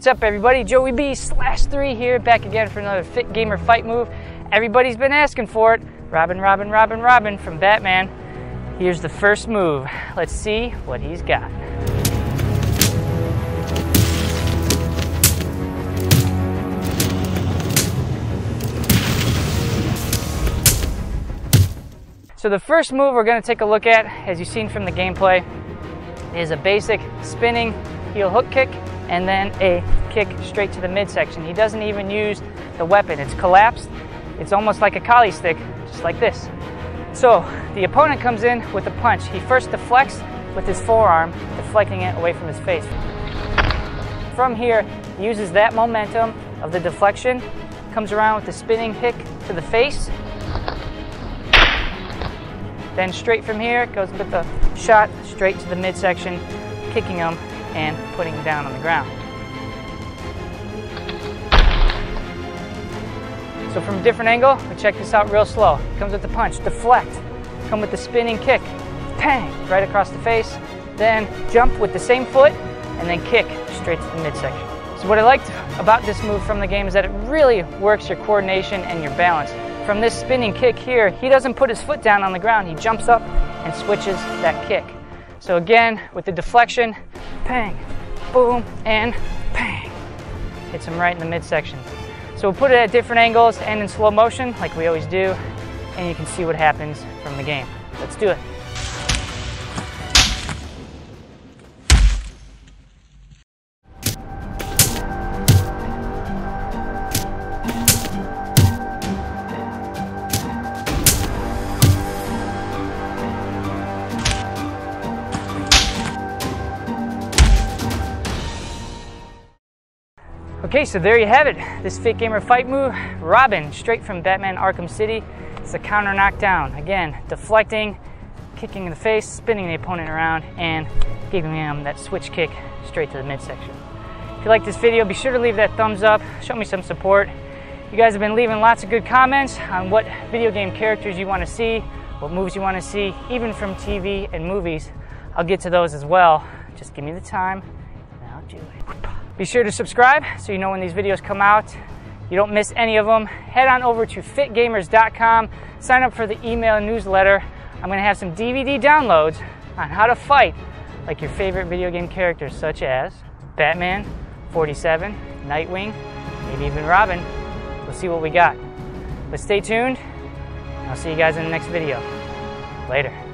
What's up, everybody? JoeyB Slash3 here, back again for another Fit Gamer Fight Move. Everybody's been asking for it. Robin from Batman. Here's the first move. Let's see what he's got. So the first move we're going to take a look at, as you've seen from the gameplay, is a basic spinning heel hook kick and then a kick straight to the midsection. He doesn't even use the weapon. It's collapsed. It's almost like a collie stick, just like this. So the opponent comes in with a punch. He first deflects with his forearm, deflecting it away from his face. From here, he uses that momentum of the deflection, comes around with the spinning kick to the face. Then straight from here, goes with the shot straight to the midsection, kicking him and putting him down on the ground. So from a different angle, we check this out real slow. Comes with the punch, deflect, come with the spinning kick, bang, right across the face, then jump with the same foot, and then kick straight to the midsection. So what I liked about this move from the game is that it really works your coordination and your balance. From this spinning kick here, he doesn't put his foot down on the ground, he jumps up and switches that kick. So again, with the deflection, bang, boom, and bang. Hits him right in the midsection. So we'll put it at different angles and in slow motion, like we always do, and you can see what happens from the game. Let's do it. Okay, so there you have it. This Fit Gamer Fight Move, Robin, straight from Batman Arkham City. It's a counter knockdown. Again, deflecting, kicking in the face, spinning the opponent around, and giving him that switch kick straight to the midsection. If you like this video, be sure to leave that thumbs up. Show me some support. You guys have been leaving lots of good comments on what video game characters you want to see, what moves you want to see, even from TV and movies. I'll get to those as well. Just give me the time, and I'll do it. Be sure to subscribe so you know when these videos come out. You don't miss any of them. Head on over to fitgamers.com, sign up for the email newsletter. I'm going to have some DVD downloads on how to fight like your favorite video game characters, such as Batman, 47, Nightwing, maybe even Robin. We'll see what we got. But stay tuned, and I'll see you guys in the next video. Later.